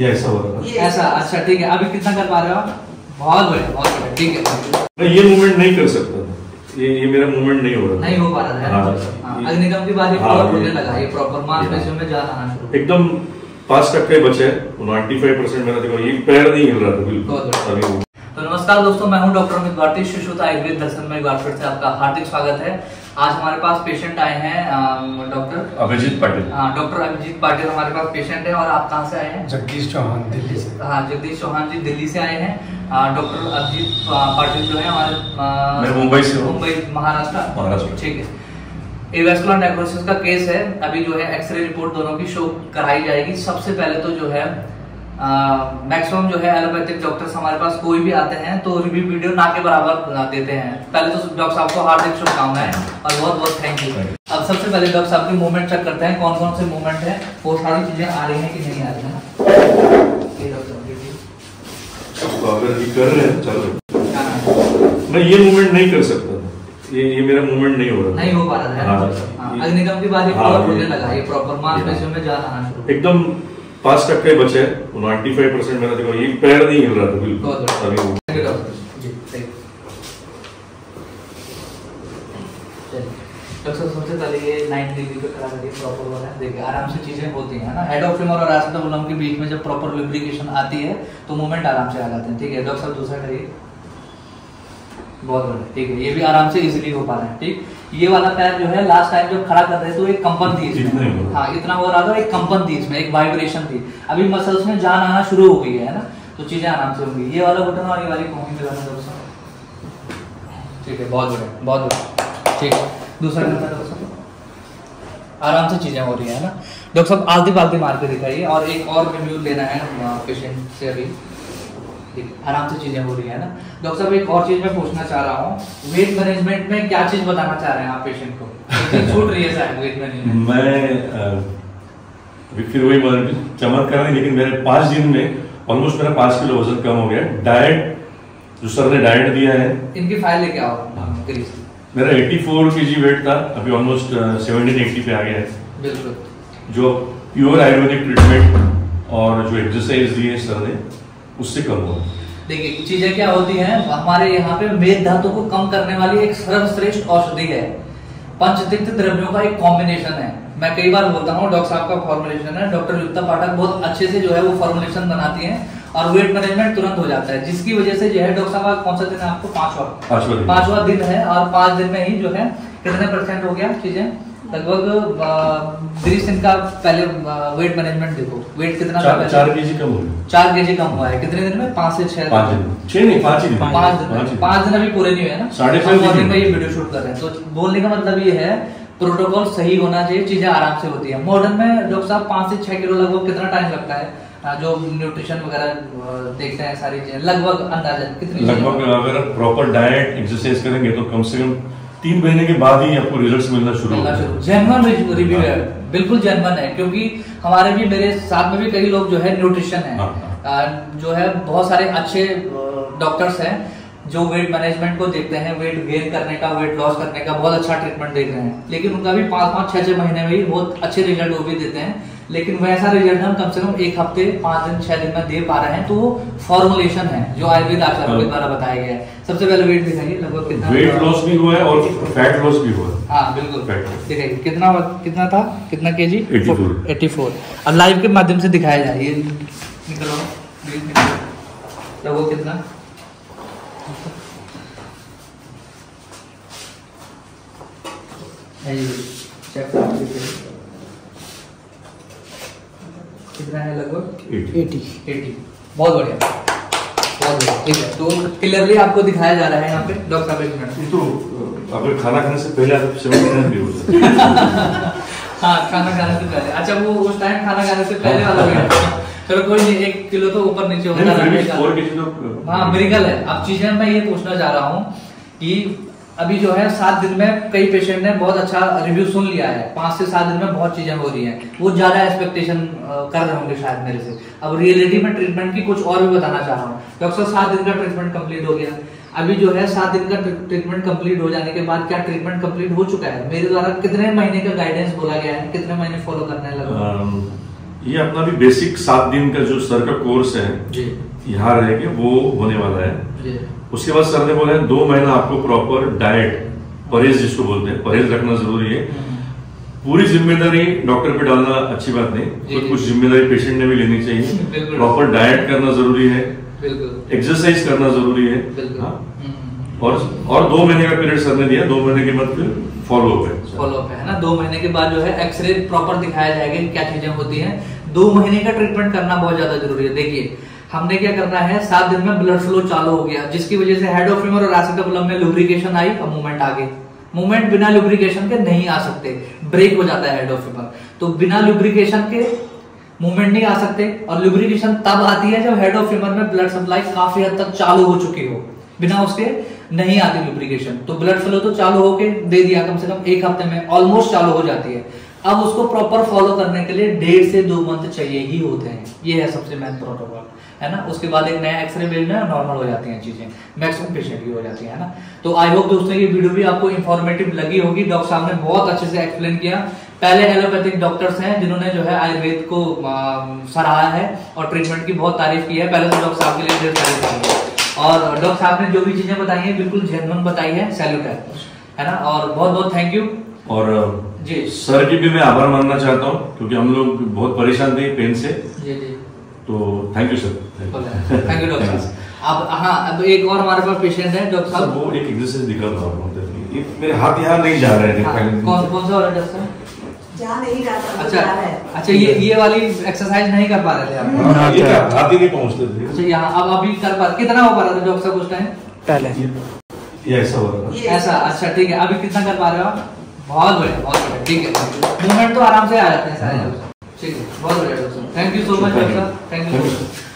ये ऐसा हो रहा है ऐसा। अच्छा ठीक है, अभी कितना कर पा रहे हो आप? बहुत बढ़िया, बहुत बढ़िया, ठीक है। मैं ये मूवमेंट नहीं कर सकता था, ये मेरा मूवमेंट नहीं हो रहा, नहीं हो पा रहा था। अग्निकम के बाद ये लगा ये प्रॉपर मांस पेशियों में जा रहा है, एकदम 5% बचे, 95% मेरा देखो ये पैर नहीं हिल रहा था बिल्कुल। तो नमस्कार दोस्तों, मैं हूं डॉक्टर अमित भारती, सुश्रुत आयुर्वेद दर्शन में एक बार फिर से आपका हार्दिक स्वागत है। आज हमारे पास पेशेंट आए हैं डॉक्टर अभिजीत पाटिल। हाँ, डॉक्टर अभिजीत पाटिल हमारे पास पेशेंट है। और आप कहाँ से आए हैं? जगदीश चौहान, दिल्ली से। हाँ, जगदीश चौहान जी दिल्ली से आए हैं। डॉक्टर अभिजीत पाटिल जो है हमारे मुंबई से, मुंबई महाराष्ट्र, ठीक है। एवेस्कुलर नेक्रोसिस का केस है, अभी जो है एक्सरे रिपोर्ट दोनों की शो कराई जाएगी। सबसे पहले तो जो है मैक्सिमम जो है एलोपैथिक डॉक्टर्स हमारे पास कोई भी आते हैं तो रिव्यू वीडियो ना के बराबर देते हैं। पहले तो डॉक्टर साहब को हार्दिक शुभकामनाएं और बहुत बहुत थैंक यू। अब सबसे पहले डॉक्टर साहब की मूवमेंट चेक करते हैं, कौन कौन से मूवमेंट है, वो सारी चीजें आ रही है कि नहीं आ रही है। कर रहे हैं चलो, मैं ये मूवमेंट नहीं कर सकता था, ये मेरा मूवमेंट नहीं हो रहा, नहीं हो पा रहा था। अग्निकम के बाद ये लगा ये प्रॉपर मांसपेशियों में जा रहा है, एकदम 5% बचे, 95% मेरा देखो ये पैर नहीं हिल रहा था बिल्कुल। सबसे पहले ये 9 डिग्री पे खड़ा करके प्रॉपर वाला देखिए, आराम से चीजें होती हैं ना। हेड ऑफ फेमर और एस्टेबुलम के बीच में जब प्रॉपर लुब्रिकेशन आती है तो मूवमेंट आराम से आ जाते हैं, ठीक है। डॉक्टर साहब दूसरा करिए, बहुत बढ़िया, ठीक है। ये भी आराम से इजीली हो पा रहा है, ठीक। ये वाला पैर जो है लास्ट टाइम जब खड़ा कर रहे तो एक कंपन थी इसमें, हाँ इतना हो रहा था, एक कंपन थी इसमें, एक वाइब्रेशन थी। अभी मसल्स में जान आना शुरू हो गई है ना, तो चीजें आराम से होंगी। ये वाला बटन और ये वाली कोंगी मिलाना दोस्तों, ठीक है। बहुत बढ़िया, बहुत बढ़िया, ठीक है। दूसरा आराम से चीजें हो रही है ना। डॉक्टर साहब आलती पालती मार के दिखाइए, और एक और रिव्यू लेना है पेशेंट से। अभी आराम से चीजें हो रही है ना। डॉक्टर साहब एक और चीज मैं पूछना चाह रहा हूँ, वेट मैनेजमेंट में क्या चीज बताना चाह रहे हैं आप पेशेंट को? छूट रही है सर वेट मैनेजमेंट। मैं फिर वही चमत्कार नहीं, लेकिन मेरे 5 दिन में ऑलमोस्ट मेरा 5 किलो वजन कम हो गया। डाइट जो सर ने डाइट दिया है, इनकी फाइल लेके आओ। मेरा 84 kg वेट था, अभी ऑलमोस्ट 70-80 पे आ गया है बिल्कुल। जो प्योर आयुर्वेदिक ट्रीटमेंट और जो एक्सरसाइज दी है सर ने, उससे कम हुआ। देखिए चीजें क्या होती हैं, हमारे यहाँ पे मेद धातु को कम करने वाली एक सर्वश्रेष्ठ औषधि है, पंचतिक्त द्रव्यों का एक कॉम्बिनेशन है। मैं कई बार बोलता हूँ डॉक्टर साहब का फॉर्मुलेशन है, डॉक्टर युक्ता पाठक बहुत अच्छे से जो है वो फॉर्मुलेशन बनाती है और वेट मैनेजमेंट तुरंत हो जाता है, जिसकी वजह से जो है डॉक्टर साहब कौन सा दिन है आपको? पांचवा दिन है, और 5 दिन में ही जो है कितने % हो गया चीजें? लगभग 30 दिन का पहले वेट मैनेजमेंट देखो, वेट कितना 4 kg कम हो गया, 4 kg कम हुआ है कितने दिन में? 5 से 6 दिन अभी पूरे नहीं हुए ना, 5.5 दिन में ये वीडियो शूट कर रहे हैं। तो बोलने का मतलब ये है प्रोटोकॉल सही होना चाहिए, चीजें आराम से होती है। मॉडर्न में डॉक्टर साहब 5 से 6 किलो लगभग कितना टाइम लगता है? जो न्यूट्रिशन वगैरह देखते हैं सारी चीजें, लगभग अंदाजन कितनी? लगभग अगर प्रॉपर डाइट एक्सरसाइज करेंगे तो कम से कम 3 महीने के बाद ही आपको रिजल्ट्स मिलना शुरू होगा। जेन्युइन रिव्यू है, बिल्कुल जेन्युइन है, क्योंकि हमारे भी मेरे साथ में भी कई लोग जो है न्यूट्रिशन है, जो है बहुत सारे अच्छे डॉक्टर्स हैं जो वेट मैनेजमेंट को देखते हैं, वेट गेन करने का, वेट लॉस करने का बहुत अच्छा ट्रीटमेंट देख रहे हैं, लेकिन उनका भी 5-6 महीने में ही बहुत अच्छे रिजल्ट वो भी देते हैं। लेकिन वैसा रिजल्ट हम कम से कम 1 हफ्ते, 5 दिन 6 दिन में दे पा रहे हैं, तो वो फॉर्मुलेशन है जो आयुर्वेद आचार्य द्वारा बताया गया है। सबसे पहले वेट दिखाइए, लगभग कितना वेट लॉस भी हुआ है और फैट लॉस भी हुआ है। हाँ बिल्कुल, दिखाइए कितना था, कितना केजी? 84। अब लाइव के माध्यम से दिखाया जाए, ये निकलो लगभग कितना, चेक कितना है? लगभग 80। बहुत बढ़िया, बहुत बढ़िया, ठीक है। तो क्लियरली आपको दिखाया जा रहा है यहाँ पे डॉक्टर साहब। एक मिनट, तो अगर खाना खाने से पहले आप 7 मिनट भी होता है? हाँ, खाना खाने से पहले। अच्छा वो उस टाइम खाना खाने से पहले वाला वेट, चलो कोई नहीं, 1 किलो तो ऊपर नीचे होता है, हाँ मिरेकल है। अब चीजें मैं ये पूछना चाह रहा हूँ कि अभी जो है 7 दिन में कई पेशेंट ने बहुत अच्छा रिव्यू सुन लिया है, 5 से 7 दिन में बहुत चीजें हो रही हैं, वो ज्यादा एक्सपेक्टेशन कर रहे होंगे शायद मेरे से। अब रियलिटी में ट्रीटमेंट की कुछ और भी बताना चाह रहा हूँ डॉक्टर साहब। 7 दिन का ट्रीटमेंट कंप्लीट हो गया, अभी जो है 7 दिन का ट्रीटमेंट कंप्लीट हो जाने के बाद क्या ट्रीटमेंट कंप्लीट हो चुका है? मेरे द्वारा कितने महीने का गाइडेंस बोला गया है, कितने महीने फॉलो करने लगा? ये अपना भी बेसिक 7 दिन का जो सर का कोर्स है यहाँ रह के वो होने वाला है। उसके बाद सर ने बोला है 2 महीना आपको प्रॉपर डाइट परहेज जिसको बोलते हैं परहेज रखना जरूरी है। पूरी जिम्मेदारी डॉक्टर पे डालना अच्छी बात नहीं, तो कुछ जिम्मेदारी पेशेंट ने भी लेनी चाहिए। प्रॉपर डाइट करना जरूरी है, एक्सरसाइज करना जरूरी है। हाँ। और 2 महीने का पीरियड सर ने दिया, 2 महीने के बाद फिर फॉलोअप है ना। 2 महीने के बाद जो है एक्सरे प्रॉपर दिखाया जाएगा कि क्या चीजें होती हैं। 2 महीने का ट्रीटमेंट करना बहुत ज्यादा जरूरी है। देखिए हमने क्या करना है, 7 दिन में ब्लड फ्लो चालू हो गया जिसकी वजह से हेड ऑफ फीमर और एसिकबुलम में लुब्रिकेशन आई और मूवमेंट आ गई। मूवमेंट बिना लुब्रिकेशन के नहीं आ सकते, ब्रेक हो जाता है हेड ऑफ फीमर, तो बिना लुब्रिकेशन के मूवमेंट नहीं आ सकते। और लुब्रिकेशन तब आती है जब हेड ऑफ फीमर में ब्लड सप्लाई काफी हद तक चालू हो चुकी हो, बिना उसके नहीं आती लुब्रिकेशन। तो ब्लड फ्लो तो चालू होके दे दिया, कम से कम 1 हफ्ते में ऑलमोस्ट चालू हो जाती है। अब उसको प्रॉपर फॉलो करने के लिए 1.5 से 2 मंथ चाहिए ही होते हैं, ये है सबसे मेन प्रोटोकॉल है ना। उसके बाद एक नया एक्सरे भेजना, नॉर्मल हो जाती हैं चीजें, मैक्सिमम पेशेंट की हो जाती है ना। तो आई होप दोस्तों ये वीडियो भी आपको इन्फॉर्मेटिव लगी होगी। डॉक्टर साहब ने बहुत अच्छे से एक्सप्लेन किया। पहले एलोपैथिक डॉक्टर्स हैं जिन्होंने जो है आयुर्वेद को सराहा है और ट्रीटमेंट की बहुत तारीफ की है। पहले तो डॉक्टर साहब के लिए ढेर सारी तारीफ, और डॉक्टर साहब ने जो भी चीजें बताई हैं बिल्कुल जेन्युइन बताई है, सैल्यूट है ना। और बहुत बहुत थैंक यू। और जी सर की भी मैं आभार मानना चाहता हूँ क्योंकि हम लोग बहुत परेशान थे पेन से। जी तो thank you sir, thank you doctor साहब। अब हाँ, अब एक और हमारे पास पेशेंट है डॉक्टर साहब, वो एक एक्सरसाइज दिखा रहा हूँ, मेरे हाथ यहाँ नहीं जा रहे हैं। कौन सा हो रहा है डॉक्टर साहब? नहीं जाता। अच्छा ये वाली एक्सरसाइज नहीं कर पा रहे थे आप, हाथ ही नहीं पहुंचते थे। अच्छा यहाँ अब अभी कर पा, कितना हो पा रहा था डॉक्टर साहब उस टाइम पहले? ये ऐसा हो रहा था ऐसा। अच्छा ठीक है, अभी कितना कर पा रहे हो आप? बहुत बढ़िया, बहुत बढ़िया, ठीक है। मूवमेंट तो आराम से आ जाते हैं सारे, ठीक है, बहुत बढ़िया doctor, thank you so much doctor, thank you.